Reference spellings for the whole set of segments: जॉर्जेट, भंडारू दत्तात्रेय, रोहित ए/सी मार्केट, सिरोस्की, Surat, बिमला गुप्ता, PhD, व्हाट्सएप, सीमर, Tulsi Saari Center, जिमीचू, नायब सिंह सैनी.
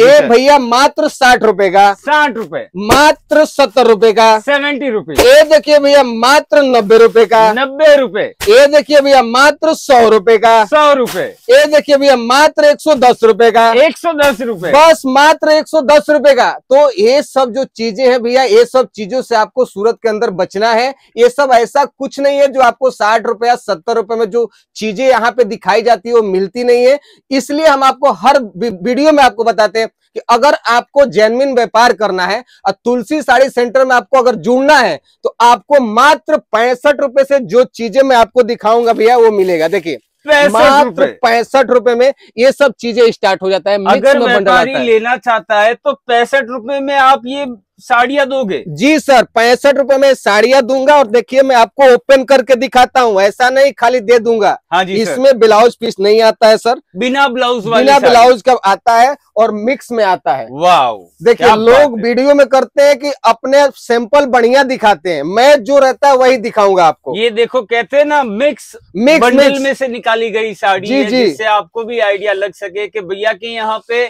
ये भैया मात्र 60 रुपए का, 60 रुपए, मात्र 70 रुपए का, 70 रुपए। ये देखिए भैया मात्र 90 रुपए का, 90 रुपए। ये देखिए भैया मात्र 100 रुपए का, 100 रुपए। ये देखिए भैया मात्र 110 रुपए का, 110 रुपए। बस मात्र 110 रुपए का। तो ये सब जो चीजें हैं भैया, ये सब चीजों से आपको सूरत के अंदर बचना है। ये सब ऐसा कुछ नहीं है जो आपको 60 रुपए या 70 रुपए में जो चीजें यहाँ पे दिखाई जाती है वो मिलती नहीं है। इसलिए हम आपको हर वीडियो में आपको बताते हैं कि अगर आपको जेन्युइन व्यापार करना है और तुलसी साड़ी सेंटर में आपको अगर जुड़ना है तो आपको मात्र 65 रुपए से जो चीजें मैं आपको दिखाऊंगा भैया वो मिलेगा। देखिए मात्र 65 रुपए में ये सब चीजें स्टार्ट हो जाता है। अगर व्यापारी लेना चाहता है तो 65 रुपए में आप ये साड़ियां दोगे? जी सर, 65 रुपए में साड़ियां दूंगा। और देखिए मैं आपको ओपन करके दिखाता हूँ, ऐसा नहीं खाली दे दूंगा। हाँ जी, इसमें ब्लाउज पीस नहीं आता है सर, बिना ब्लाउज वाली, बिना ब्लाउज का आता है और मिक्स में आता है। वाव, देखिए लोग वीडियो में करते हैं कि अपने सैंपल बढ़िया दिखाते हैं, मैं जो रहता है वही दिखाऊंगा आपको। ये देखो, कहते हैं ना मिक्स बंडल में से निकाली गई साड़ी है, जिससे आपको भी आइडिया लग सके कि भैया के यहाँ पे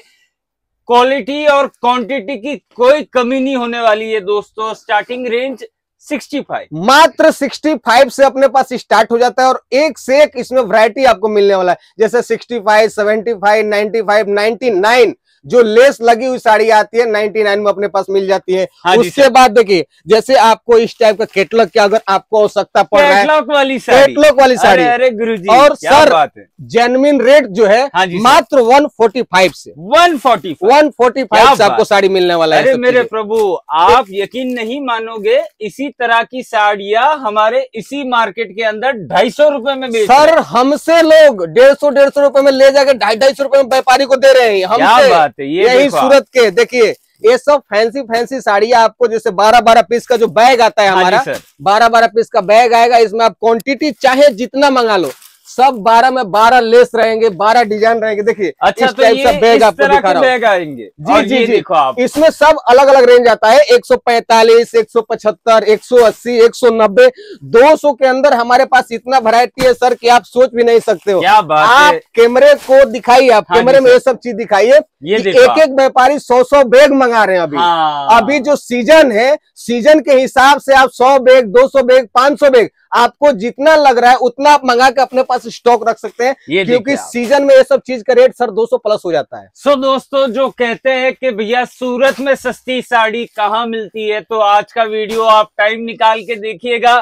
क्वालिटी और क्वांटिटी की कोई कमी नहीं होने वाली है। दोस्तों स्टार्टिंग रेंज 65, मात्र 65 से अपने पास स्टार्ट हो जाता है और एक से एक इसमें वैरायटी आपको मिलने वाला है। जैसे 65, 75, 95, 99 जो लेस लगी हुई साड़ी आती है 99 में अपने पास मिल जाती है। हाँ, उसके बाद देखिए जैसे आपको इस टाइप का कैटलॉग की अगर आपको आवश्यकता पड़ रहा है, कैटलॉग वाली साड़ी। अरे गुरुजी, और सर जेन्युइन रेट जो है, हाँ, मात्र 145 से 145 से आपको साड़ी मिलने वाला है। अरे मेरे प्रभु, आप यकीन नहीं मानोगे, इसी तरह की साड़ियां हमारे इसी मार्केट के अंदर 250 रुपए में बेच रहे हैं। सर हमसे लोग 150-150 रुपए में ले जाकर 250-250 रुपए में व्यापारी को दे रहे हैं। हमसे यही सूरत के देखिए ये सब फैंसी साड़ियां आपको, जैसे 12-12 पीस का जो बैग आता है हमारा, 12-12 पीस का बैग आएगा। इसमें आप क्वांटिटी चाहे जितना मंगा लो, सब 12 में 12 लेस रहेंगे, 12 डिजाइन रहेंगे। देखिए अच्छा, तो ये बैग आपको दिखा रहा हूँ। जी जी देखो आप, इसमें सब अलग अलग रेंज आता है, 145, 175, 180, 190, 200 के अंदर हमारे पास इतना वैरायटी है सर कि आप सोच भी नहीं सकते हो। क्या बात है, आप कैमरे को दिखाइए, आप कैमरे में ये सब चीज दिखाइए। एक एक व्यापारी 100-100 बैग मंगा रहे हैं। अभी जो सीजन है, सीजन के हिसाब से आप 100 बैग, 200 बैग, 500 बैग, आपको जितना लग रहा है उतना आप मंगा के अपने पास स्टॉक रख सकते हैं, क्योंकि सीजन में ये सब चीज का रेट सर 200 प्लस हो जाता है। सो दोस्तों जो कहते हैं कि भैया सूरत में सस्ती साड़ी कहाँ मिलती है, तो आज का वीडियो आप टाइम निकाल के देखिएगा।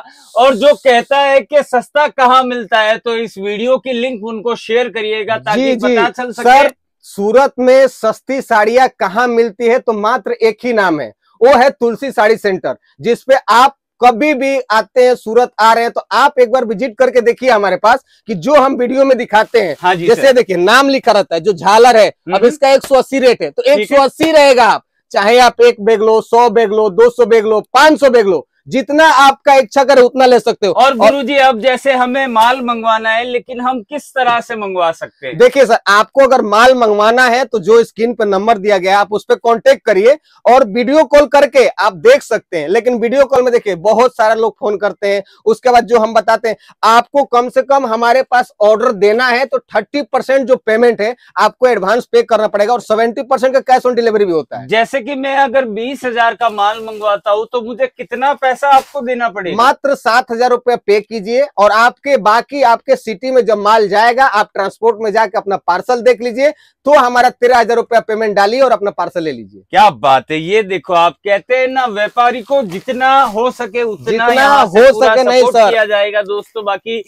और जो कहता है कि सस्ता कहाँ मिलता है, तो इस वीडियो की लिंक उनको शेयर करिएगा ताकि पता चल सके सूरत में सस्ती साड़ियां कहाँ मिलती है। तो मात्र एक ही नाम है, वो है तुलसी साड़ी सेंटर, जिसपे आप कभी भी आते हैं, सूरत आ रहे हैं तो आप एक बार विजिट करके देखिए हमारे पास कि जो हम वीडियो में दिखाते हैं। हाँ जैसे देखिए नाम लिखा रहता है, जो झालर है, अब इसका 180 रेट है, तो 180 रहेगा। आप चाहे आप 1 बैग लो, 100 बैग लो, 200 बैग लो, 500 बैग लो, जितना आपका इच्छा करे उतना ले सकते हो। और गुरुजी अब जैसे हमें माल मंगवाना है, लेकिन हम किस तरह से मंगवा सकते हैं? देखिए सर, आपको अगर माल मंगवाना है तो जो स्क्रीन पर नंबर दिया गया है आप उस पर कॉन्टेक्ट करिए और वीडियो कॉल करके आप देख सकते हैं। लेकिन वीडियो कॉल में देखिए बहुत सारे लोग फोन करते हैं, उसके बाद जो हम बताते हैं आपको कम से कम हमारे पास ऑर्डर देना है तो 30% जो पेमेंट है आपको एडवांस पे करना पड़ेगा और 70% का कैश ऑन डिलीवरी भी होता है। जैसे की मैं अगर 20,000 का माल मंगवाता हूँ तो मुझे कितना पैसा आपको देना पड़ेगा? मात्र 7,000 रुपया पे कीजिए और आपके बाकी आपके सिटी में जब माल जाएगा आप ट्रांसपोर्ट में जाके अपना पार्सल देख लीजिए। तो हमारा 13,000 रुपया पेमेंट डालिए और अपना पार्सल ले लीजिए। क्या बात है, ये देखो आप, कहते हैं ना व्यापारी को जितना हो सके उतना नहीं सर किया जाएगा। दोस्तों बाकी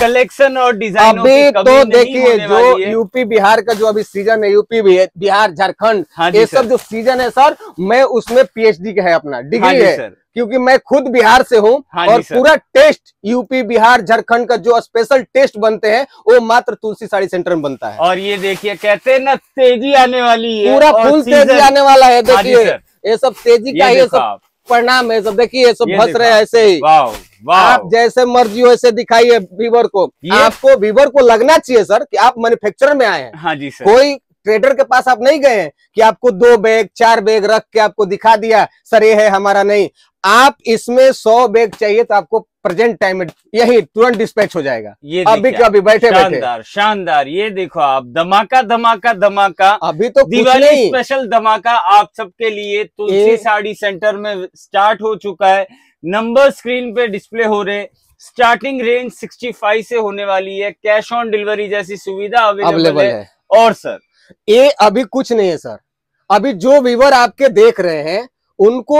कलेक्शन और डिजाइन अभी तो देखिए जो यूपी बिहार का जो अभी सीजन है, यूपी बिहार झारखंड, ये सब जो सीजन है सर, मैं उसमें PhD का है अपना डिग्री है, क्योंकि मैं खुद बिहार से हूँ। हाँ और पूरा टेस्ट यूपी बिहार झारखंड का जो स्पेशल टेस्ट बनते हैं वो मात्र तुलसी साड़ी सेंटर में बनता है। और ये देखिए कहते हैं ना तेजी आने वाली है, पूरा फुल तेजी आने वाला है। देखिए ये सब तेजी का ये सब परिणाम है। सब देखिए ये सब हंस रहे हैं ऐसे ही, आप जैसे मर्जी हो ऐसे दिखाइए व्यूअर को। आपको व्यूअर को लगना चाहिए सर कि आप मैन्युफैक्चर में आए हैं। हाँ जी सर, कोई ट्रेडर के पास आप नहीं गए कि आपको 2 बैग 4 बैग रख के आपको दिखा दिया सर ये है हमारा, नहीं, आप इसमें 100 बैग चाहिए तो आपको प्रेजेंट टाइम में यही तुरंत डिस्पैच हो जाएगा। ये अभी कभी बैठे शानदार शानदार, ये देखो आप धमाका धमाका धमाका, अभी तो दिवाली स्पेशल धमाका आप सबके लिए तुलसी साड़ी सेंटर में स्टार्ट हो चुका है। नंबर स्क्रीन पे डिस्प्ले हो रहे, स्टार्टिंग रेंज 65 से होने वाली है, कैश ऑन डिलीवरी जैसी सुविधा अवेलेबल है। और सर ये अभी कुछ नहीं है सर, अभी जो व्यूवर आपके देख रहे हैं उनको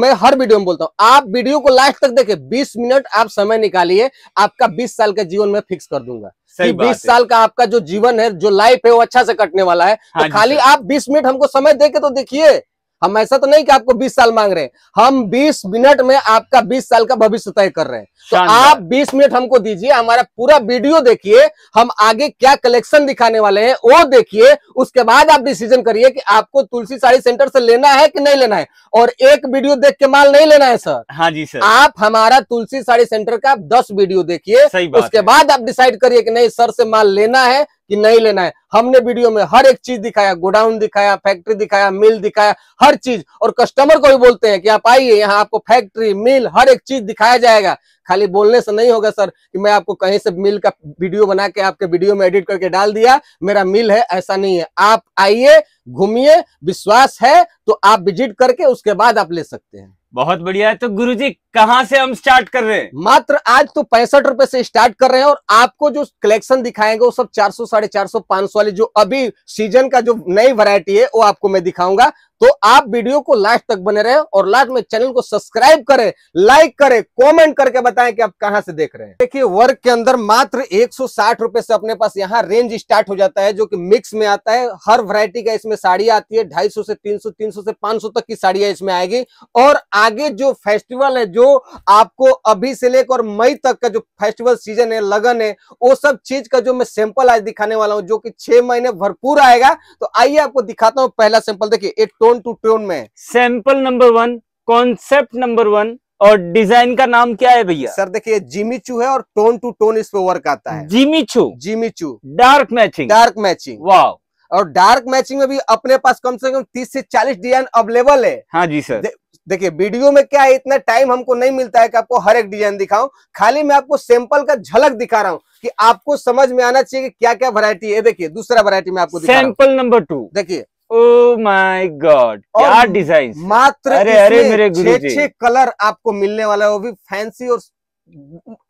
मैं हर वीडियो में बोलता हूँ आप वीडियो को लास्ट तक देखें, 20 मिनट आप समय निकालिए, आपका 20 साल का जीवन मैं फिक्स कर दूंगा कि 20 साल का आपका जो जीवन है, जो लाइफ है, वो अच्छा से कटने वाला है। तो खाली आप 20 मिनट हमको समय दे के तो देखिए, हम ऐसा तो नहीं कि आपको 20 साल मांग रहे हैं, हम 20 मिनट में आपका 20 साल का भविष्य तय कर रहे हैं। तो आप 20 मिनट हमको दीजिए, हमारा पूरा वीडियो देखिए, हम आगे क्या कलेक्शन दिखाने वाले हैं वो देखिए, उसके बाद आप डिसीजन करिए कि आपको तुलसी साड़ी सेंटर से लेना है कि नहीं लेना है। और एक वीडियो देख के माल नहीं लेना है सर। हाँ जी सर, आप हमारा तुलसी साड़ी सेंटर का 10 वीडियो देखिए, उसके बाद आप डिसाइड करिए कि नहीं सर से माल लेना है कि नहीं लेना है। हमने वीडियो में हर एक चीज दिखाया, गोडाउन दिखाया, फैक्ट्री दिखाया, मिल दिखाया, हर चीज। और कस्टमर को भी बोलते हैं कि आप आइए, यहाँ आपको फैक्ट्री मिल हर एक चीज दिखाया जाएगा। खाली बोलने से नहीं होगा सर कि मैं आपको कहीं से मिल का वीडियो बना के आपके वीडियो में एडिट करके डाल दिया, मेरा मिल है, ऐसा नहीं है। आप आइए, घूमिए, विश्वास है तो आप विजिट करके उसके बाद आप ले सकते हैं। बहुत बढ़िया है। तो गुरुजी कहाँ से हम स्टार्ट कर रहे हैं? मात्र आज तो 65 रुपए से स्टार्ट कर रहे हैं, और आपको जो कलेक्शन दिखाएंगे वो सब 400, 450, 500 वाली जो अभी सीजन का जो नई वैरायटी है वो आपको मैं दिखाऊंगा। तो आप वीडियो को लास्ट तक बने रहें और लास्ट में चैनल को सब्सक्राइब करें, लाइक करें, कमेंट करके बताएं कि आप कहां से देख रहे हैं। देखिए वर्क के अंदर मात्र 160 रुपए से अपने पास यहाँ रेंज स्टार्ट हो जाता है, जो कि मिक्स में आता है, हर वैरायटी का इसमें साड़ी आती है। 250 से 300, 300 से 500 तक की साड़ियां इसमें आएगी। और आगे जो फेस्टिवल है, जो आपको अभी से लेकर मई तक का जो फेस्टिवल सीजन है, लगन है, वो सब चीज का जो मैं सैंपल आज दिखाने वाला हूँ, जो की 6 महीने भरपूर आएगा। तो आइए आपको दिखाता हूँ पहला सैंपल। देखिए टोन टू टोन में सैंपल नंबर 1, कॉन्सेप्ट नंबर 1, और डिजाइन का नाम क्या है भैया? सर देखिए जिमीचू है, और टोन टू टोन इस पे वर्क आता है। जिमीचू, जिमीचू, dark matching, dark matching, वाह। और डार्क मैचिंग में भी अपने पास कम से कम 30 से 40 डिजाइन अवेलेबल है। हाँ जी सर। देखिए वीडियो में क्या है, इतना टाइम हमको नहीं मिलता है कि आपको हर एक डिजाइन दिखाऊं, खाली मैं आपको सैंपल का झलक दिखा रहा हूं कि आपको समझ में आना चाहिए कि क्या क्या वैरायटी है। देखिए दूसरा वैरायटी में आपको सैंपल नंबर 2, देखिए ओह माय गॉड क्या डिजाइन, मात्र अरे अरे मेरे गुरुजी 6 कलर आपको मिलने वाला है, वो भी फैंसी, और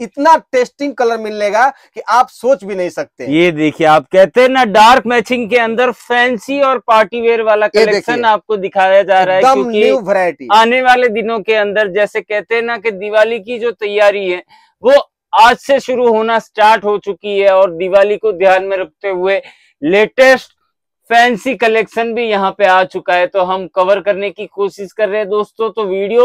इतना टेस्टिंग कलर मिलेगा कि आप सोच भी नहीं सकते। ये देखिए, आप कहते हैं ना डार्क मैचिंग के अंदर फैंसी और पार्टी वेयर वाला कलेक्शन आपको दिखाया जा रहा है, क्योंकि न्यू वैरायटी आने वाले दिनों के अंदर, जैसे कहते हैं ना कि दिवाली की जो तैयारी है वो आज से शुरू होना स्टार्ट हो चुकी है, और दिवाली को ध्यान में रखते हुए लेटेस्ट फैंसी कलेक्शन भी यहाँ पे आ चुका है, तो हम कवर करने की कोशिश कर रहे हैं दोस्तों। तो वीडियो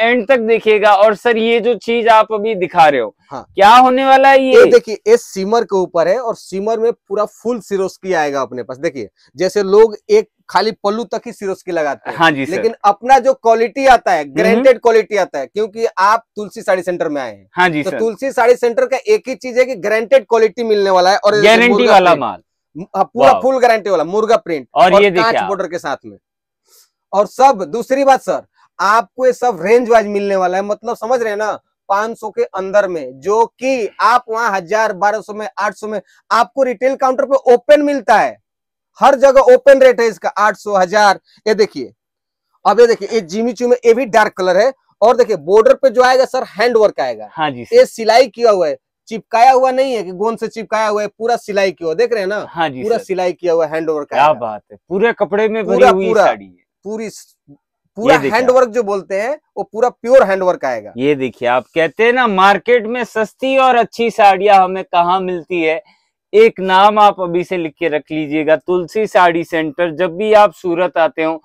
एंड तक देखिएगा। और सर ये जो चीज आप अभी दिखा रहे हो, हाँ, क्या होने वाला है? ये देखिए ये सीमर के ऊपर है, और सीमर में पूरा फुल सिरोस्की आएगा अपने पास। देखिए जैसे लोग एक खाली पल्लू तक ही सिरोस्की लगाते हैं, हाँ जी, लेकिन अपना जो क्वालिटी आता है ग्रेंटेड क्वालिटी आता है, क्योंकि आप तुलसी साड़ी सेंटर में आए हैं। हाँ जी, तो तुलसी साड़ी सेंटर का एक ही चीज है कि ग्रेंटेड क्वालिटी मिलने वाला है, और गारंटी वाला माल, पूरा फुल गारंटी वाला, मुर्गा प्रिंट और ये कांच बॉर्डर के साथ में और सब। दूसरी बात सर, आपको ये सब रेंज वाइज मिलने वाला है, मतलब समझ रहे हैं ना, 500 के अंदर में, जो कि आप वहां 1000, 1200 में, 800 में आपको रिटेल काउंटर पे ओपन मिलता है, हर जगह ओपन रेट है इसका 800, 1000। ये देखिए, अब ये देखिए ये जिमीचू में, ये भी डार्क कलर है, और देखिये बॉर्डर पे जो आएगा सर हैंड वर्क आएगा। हाँ जी, ये सिलाई किया हुआ है, चिपकाया हुआ नहीं है कि गोंद से चिपकाया हुआ है, पूरा सिलाई किया हुआ, देख रहे हैं ना। हाँ जी, पूरा सिलाई किया हुआ, हैंडवर्क। क्या बात है, पूरे कपड़े में भरी हुई साड़ी है, पूरा हैंडवर्क जो बोलते हैं वो पूरा प्योर हैंडवर्क आएगा। ये देखिए, आप कहते हैं ना मार्केट में सस्ती और अच्छी साड़ियां हमें कहाँ मिलती है, एक नाम आप अभी से लिख के रख लीजिएगा, तुलसी साड़ी सेंटर। जब भी आप सूरत आते हो,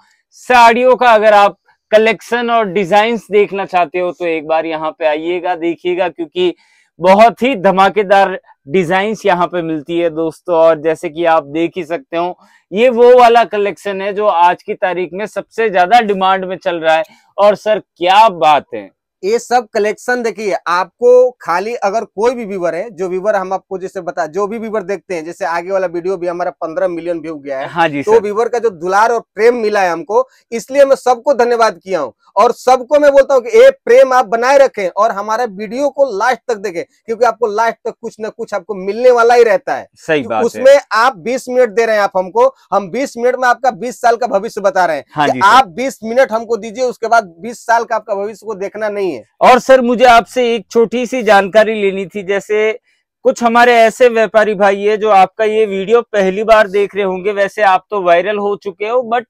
साड़ियों का अगर आप कलेक्शन और डिजाइन देखना चाहते हो तो एक बार यहाँ पे आइएगा, देखिएगा, क्योंकि बहुत ही धमाकेदार डिजाइन्स यहाँ पे मिलती है दोस्तों। और जैसे कि आप देख ही सकते हो, ये वो वाला कलेक्शन है जो आज की तारीख में सबसे ज्यादा डिमांड में चल रहा है। और सर क्या बात है, ये सब कलेक्शन देखिए आपको खाली, अगर कोई भी व्यूवर है, जो व्यूवर हम आपको जैसे बता, जो भी व्यूवर देखते हैं, जैसे आगे वाला वीडियो भी हमारा 15 मिलियन व्यू गया है, हाँ जी, तो व्यूवर का जो दुलार और प्रेम मिला है हमको, इसलिए मैं सबको धन्यवाद किया हूँ और सबको मैं बोलता हूँ कि ये प्रेम आप बनाए रखें और हमारे वीडियो को लास्ट तक देखें, क्योंकि आपको लास्ट तक कुछ ना कुछ आपको मिलने वाला ही रहता है। सही बात है। उसमें आप 20 मिनट दे रहे हैं आप हमको, हम 20 मिनट में आपका 20 साल का भविष्य बता रहे हैं। हाँ जी, आप 20 मिनट हमको दीजिए, उसके बाद 20 साल का आपका भविष्य को देखना नहीं है। और सर मुझे आपसे एक छोटी सी जानकारी लेनी थी, जैसे कुछ हमारे ऐसे व्यापारी भाई है जो आपका ये वीडियो पहली बार देख रहे होंगे, वैसे आप तो वायरल हो चुके हो, बट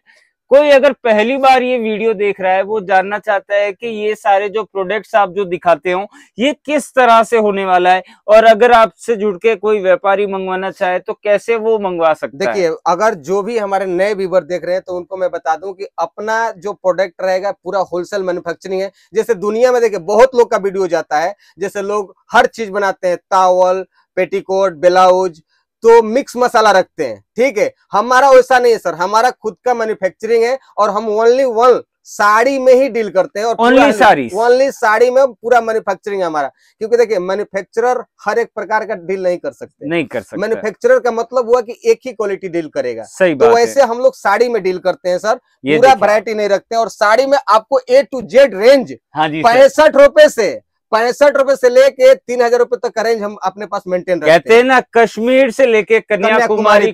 कोई अगर पहली बार ये वीडियो देख रहा है, वो जानना चाहता है कि ये सारे जो प्रोडक्ट्स आप जो दिखाते हो ये किस तरह से होने वाला है, और अगर आपसे जुड़ के कोई व्यापारी मंगवाना चाहे तो कैसे वो मंगवा सकता है? देखिए, अगर जो भी हमारे नए व्यूवर देख रहे हैं तो उनको मैं बता दूं कि अपना जो प्रोडक्ट रहेगा पूरा होलसेल मैन्युफैक्चरिंग है। जैसे दुनिया में देखिये बहुत लोग का वीडियो जाता है, जैसे लोग हर चीज बनाते हैं, टॉवल, पेटीकोट, ब्लाउज, तो मिक्स मसाला रखते हैं, ठीक है। हमारा वैसा नहीं है सर, हमारा खुद का मैन्युफैक्चरिंग है और हम ओनली वन साड़ी में ही डील करते हैं, और ओनली साड़ी में पूरा मैन्युफैक्चरिंग है हमारा, क्योंकि देखिए मैन्युफैक्चरर हर एक प्रकार का डील नहीं कर सकते, नहीं कर सकते। मैन्युफैक्चरर का मतलब हुआ कि एक ही क्वालिटी डील करेगा, सही बात है। तो वैसे हम लोग साड़ी में डील करते हैं सर, पूरा वैरायटी नहीं रखते हैं, और साड़ी में आपको A to Z रेंज 65 रुपए से 65 रुपए से लेके 3000 रुपए तक का रेंज हम अपने पास मेंटेन रखते हैं। कहते हैं ना, कश्मीर से लेके कन्याकुमारी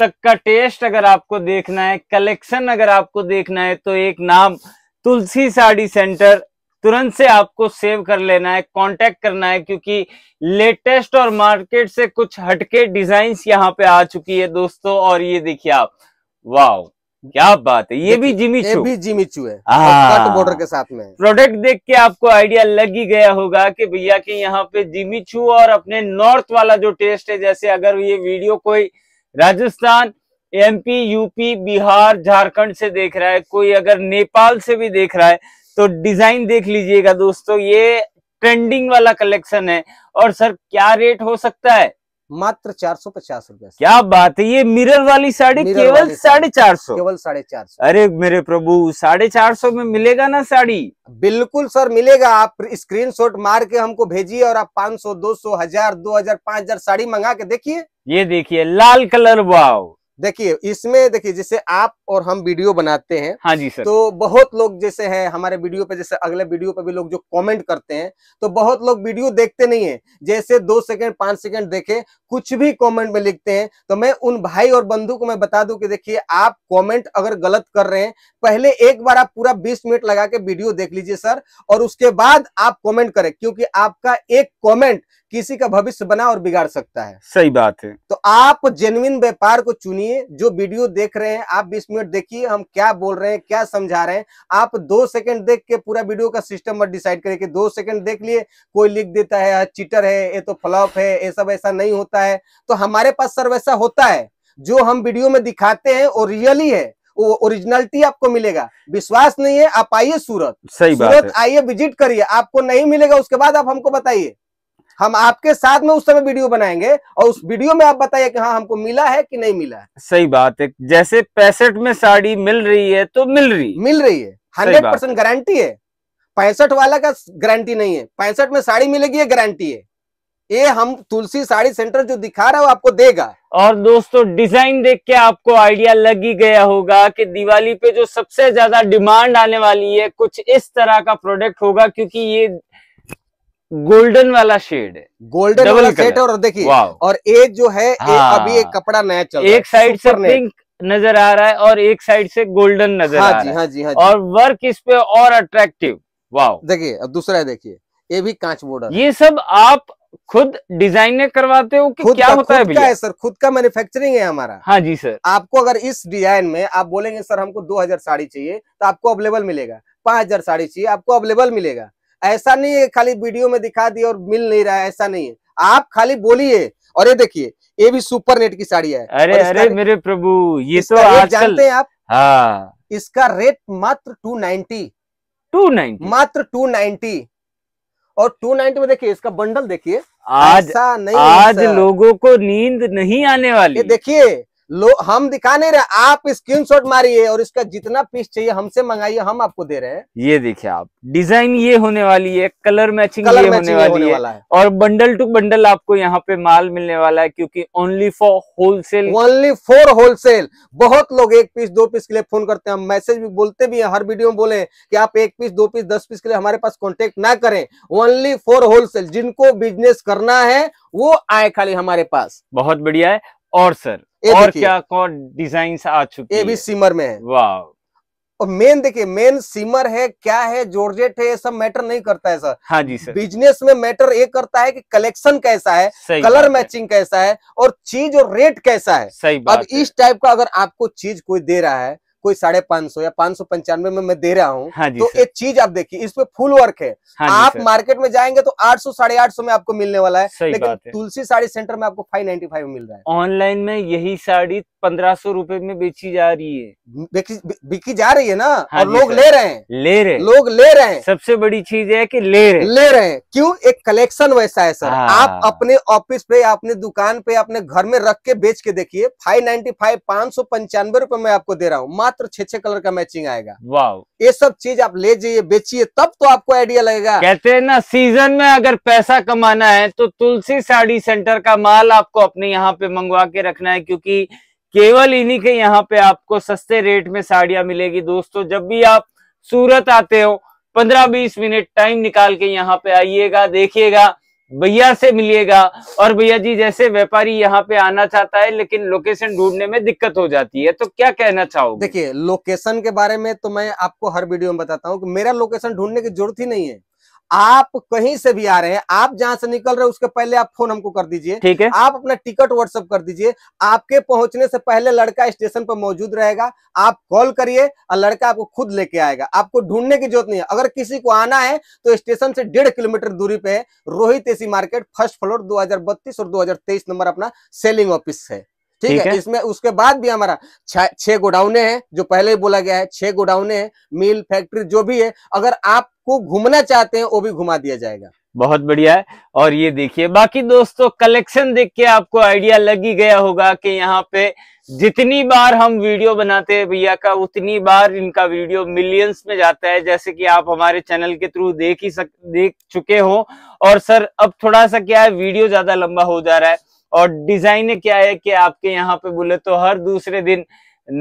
तक का टेस्ट अगर आपको देखना है, कलेक्शन अगर आपको देखना है, तो एक नाम तुलसी साड़ी सेंटर तुरंत से आपको सेव कर लेना है, कांटेक्ट करना है, क्योंकि लेटेस्ट और मार्केट से कुछ हटके डिजाइन्स यहाँ पे आ चुकी है दोस्तों। और ये देखिए आप, वाह क्या बात है, ये भी जिमीचू है कट बॉर्डर के साथ में। प्रोडक्ट देख के आपको आइडिया लग ही गया होगा कि भैया के यहाँ पे जिमीचू और अपने नॉर्थ वाला जो टेस्ट है, जैसे अगर ये वीडियो कोई राजस्थान, MP, UP, बिहार, झारखंड से देख रहा है, कोई अगर नेपाल से भी देख रहा है, तो डिजाइन देख लीजिएगा दोस्तों, ये ट्रेंडिंग वाला कलेक्शन है। और सर क्या रेट हो सकता है? मात्र 450 रुपए। क्या बात है, ये मिरर वाली साड़ी केवल 450, केवल 450। अरे मेरे प्रभु, 450 में मिलेगा ना साड़ी? बिल्कुल सर मिलेगा, आप स्क्रीनशॉट मार के हमको भेजिए और आप 500, 200, 1000, 2000, 5000 साड़ी मंगा के देखिए। ये देखिए लाल कलर, वाव। देखिए इसमें देखिए, जैसे आप और हम वीडियो बनाते हैं, हाँ जी सर, तो बहुत लोग जैसे हैं हमारे वीडियो पे, जैसे अगले वीडियो पे भी लोग जो कमेंट करते हैं, तो बहुत लोग वीडियो देखते नहीं है, जैसे 2 सेकंड 5 सेकंड देखे कुछ भी कमेंट में लिखते हैं, तो मैं उन भाई और बंधु को मैं बता दूं कि देखिए आप कमेंट अगर गलत कर रहे हैं, पहले एक बार आप पूरा 20 मिनट लगा के वीडियो देख लीजिए सर, और उसके बाद आप कमेंट करें, क्योंकि आपका एक कमेंट किसी का भविष्य बना और बिगाड़ सकता है। सही बात है। तो आप जेन्युइन व्यापार को चुनिए, जो वीडियो देख रहे हैं आप 20 मिनट देखिए हम क्या बोल रहे हैं, क्या समझा रहे हैं। आप 2 सेकंड देख के पूरा वीडियो का सिस्टम मत डिसाइड करें कि 2 सेकंड देख लिए कोई लिख देता है चीटर है, ये तो फ्लॉप है, ये सब ऐसा नहीं होता है। तो हमारे पास सर वैसा होता है, जो हम वीडियो में दिखाते हैं वो रियली है, वो ओरिजिनलिटी आपको मिलेगा। विश्वास नहीं है, आप आइए सूरत, सही बात है, सूरत आइए, विजिट करिए, आपको नहीं मिलेगा उसके बाद आप हमको बताइए, हम आपके साथ में उस समय वीडियो बनाएंगे और उस वीडियो में आप बताइए कि हाँ हमको मिला है कि नहीं मिला है। सही बात है, जैसे 65 में साड़ी मिल रही है तो मिल रही है, 100% गारंटी है। 65 वाला का गारंटी नहीं है, 65 में साड़ी मिलेगी ये गारंटी है। ये हम तुलसी साड़ी सेंटर जो दिखा रहा है वो आपको देगा। और दोस्तों डिजाइन देख के आपको आइडिया लग ही गया होगा कि दिवाली पे जो सबसे ज्यादा डिमांड आने वाली है कुछ इस तरह का प्रोडक्ट होगा, क्योंकि ये गोल्डन वाला शेड है, गोल्डन वाला शेड। और देखिए, और एक जो है अभी एक कपड़ा नया चल रहा है, एक साइड से पिंक नजर आ रहा है और एक साइड से गोल्डन नजर आ रहा है, और वर्क इस पे और अट्रैक्टिव। वाव देखिए, अब दूसरा देखिए, ये भी कांच बॉर्डर। ये सब आप खुद डिजाइनिंग करवाते हो कि क्या होता है? खुद का है सर, खुद का मैन्युफैक्चरिंग है हमारा। हाँ जी सर। आपको अगर इस डिजाइन में आप बोलेंगे सर हमको 2000 साड़ी चाहिए तो आपको अवेलेबल मिलेगा, 5000 साड़ी चाहिए आपको अवेलेबल मिलेगा। ऐसा नहीं है खाली वीडियो में दिखा दिया और मिल नहीं रहा है, ऐसा नहीं है, आप खाली बोलिए। और ये देखिए, ये भी सुपर नेट की साड़ी है। अरे अरे मेरे प्रभु, ये तो आज जानते हैं आप। हाँ, इसका रेट मात्र 290, मात्र 290। और 290 में देखिए इसका बंडल देखिए, आज लोगों को नींद नहीं आने वाली। देखिए हम दिखा नहीं रहे, आप स्क्रीनशॉट मारिए और इसका जितना पीस चाहिए हमसे मंगाइए, हम आपको दे रहे हैं। ये देखिए आप, डिजाइन ये होने वाली है, कलर मैचिंग ये होने वाला है और बंडल टू बंडल आपको यहाँ पे माल मिलने वाला है, क्योंकि only for wholesale, only for wholesale. बहुत लोग एक पीस दो पीस के लिए फोन करते हैं, हम मैसेज भी बोलते भी है, हर वीडियो में बोले कि आप एक पीस दो पीस दस पीस के लिए हमारे पास कॉन्टेक्ट ना करें, ओनली फॉर होलसेल। जिनको बिजनेस करना है वो आए खाली हमारे पास। बहुत बढ़िया है। और सर और क्या कौन डिजाइन्स आ चुके हैं? ये भी सिमर में है। वाह। और मेन देखिए, मेन सिमर है, क्या है, जॉर्जेट है, ये सब मैटर नहीं करता है सर। हाँ जी सर। बिजनेस में मैटर ये करता है कि कलेक्शन कैसा है, कलर मैचिंग कैसा है और चीज और रेट कैसा है। सही बात। अब इस टाइप का अगर आपको चीज कोई दे रहा है, कोई 550 या 595 में मैं दे रहा हूँ, हाँ तो एक चीज आप देखिए, इसमें फुल वर्क है। हाँ आप मार्केट में जाएंगे तो 800 साढ़े 800 में आपको मिलने वाला है, लेकिन तुलसी साड़ी सेंटर में आपको 595 में मिल रहा है। ऑनलाइन में यही साड़ी 1500 रुपए में बेची जा रही है, बिकी जा रही है ना। हाँ और लोग ले रहे हैं, ले रहे, लोग ले रहे हैं। सबसे बड़ी चीज है कि ले रहे हैं। क्यों? एक कलेक्शन वैसा है सर। आप अपने ऑफिस पे, अपने दुकान पे, अपने घर में रख के बेच के देखिए। 595, 595 रुपए में आपको दे रहा हूँ, मात्र 6-6 कलर का मैचिंग आएगा। वाह। ये सब चीज आप ले जाइए, बेचिए, तब तो आपको आइडिया लगेगा। कहते हैं ना, सीजन में अगर पैसा कमाना है तो तुलसी साड़ी सेंटर का माल आपको अपने यहाँ पे मंगवा के रखना है, क्योंकि केवल इन्हीं के यहाँ पे आपको सस्ते रेट में साड़ियां मिलेगी। दोस्तों, जब भी आप सूरत आते हो 15-20 मिनट टाइम निकाल के यहाँ पे आइएगा, देखिएगा, भैया से मिलिएगा। और भैया जी जैसे व्यापारी यहाँ पे आना चाहता है लेकिन लोकेशन ढूंढने में दिक्कत हो जाती है, तो क्या कहना चाहोगे? देखिए, लोकेशन के बारे में तो मैं आपको हर वीडियो में बताता हूँ कि मेरा लोकेशन ढूंढने की जरूरत ही नहीं है। आप कहीं से भी आ रहे हैं, आप जहां से निकल रहे हैं उसके पहले आप फोन हमको कर दीजिए, ठीक है? आप अपना टिकट व्हाट्सएप कर दीजिए, आपके पहुंचने से पहले लड़का स्टेशन पर मौजूद रहेगा, आप कॉल करिए और लड़का आपको खुद लेके आएगा। आपको ढूंढने की जरूरत नहीं है। अगर किसी को आना है तो स्टेशन से 1.5 किलोमीटर दूरी पे है, रोहित ए/सी मार्केट, 1st floor, 2032 और 2023 नंबर अपना सेलिंग ऑफिस है, ठीक है? इसमें उसके बाद भी हमारा 6 गोडाउने हैं, जो पहले ही बोला गया है, 6 गोडाउने हैं, मिल, फैक्ट्री जो भी है। अगर आपको घूमना चाहते हैं वो भी घुमा दिया जाएगा। बहुत बढ़िया है। और ये देखिए, बाकी दोस्तों कलेक्शन देख के आपको आइडिया लग ही गया होगा कि यहाँ पे जितनी बार हम वीडियो बनाते हैं भैया का, उतनी बार इनका वीडियो मिलियंस में जाता है, जैसे कि आप हमारे चैनल के थ्रू देख चुके हो। और सर अब थोड़ा सा क्या है, वीडियो ज्यादा लंबा हो जा रहा है और डिजाइन क्या है कि आपके यहाँ पे बोले तो हर दूसरे दिन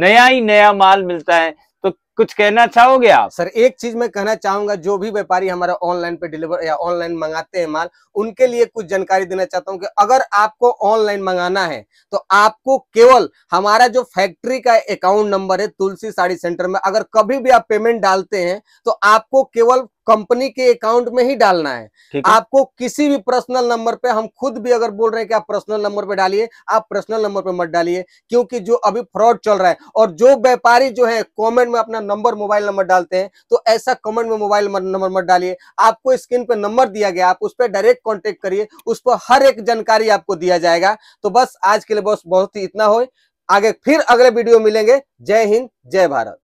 नया ही नया माल मिलता है, तो कुछ कहना चाहोगे आप? सर एक चीज मैं कहना चाहूंगा, जो भी व्यापारी हमारा ऑनलाइन पे डिलीवर या ऑनलाइन मंगाते हैं माल, उनके लिए कुछ जानकारी देना चाहता हूं कि अगर आपको ऑनलाइन मंगाना है तो आपको केवल हमारा जो फैक्ट्री का अकाउंट नंबर है तुलसी साड़ी सेंटर में, अगर कभी भी आप पेमेंट डालते हैं तो आपको केवल कंपनी के अकाउंट में ही डालना है। आपको किसी भी पर्सनल नंबर पे, हम खुद भी अगर बोल रहे हैं कि आप पर्सनल नंबर पे डालिए, आप पर्सनल नंबर पे मत डालिए, क्योंकि जो अभी फ्रॉड चल रहा है। और जो व्यापारी जो है कमेंट में अपना नंबर, मोबाइल नंबर डालते हैं, तो ऐसा कमेंट में मोबाइल नंबर मत डालिए। आपको स्क्रीन पे नंबर दिया गया, आप उस पर डायरेक्ट कॉन्टेक्ट करिए, उस पर हर एक जानकारी आपको दिया जाएगा। तो बस आज के लिए बहुत ही इतना हो, आगे फिर अगले वीडियो मिलेंगे। जय हिंद, जय भारत।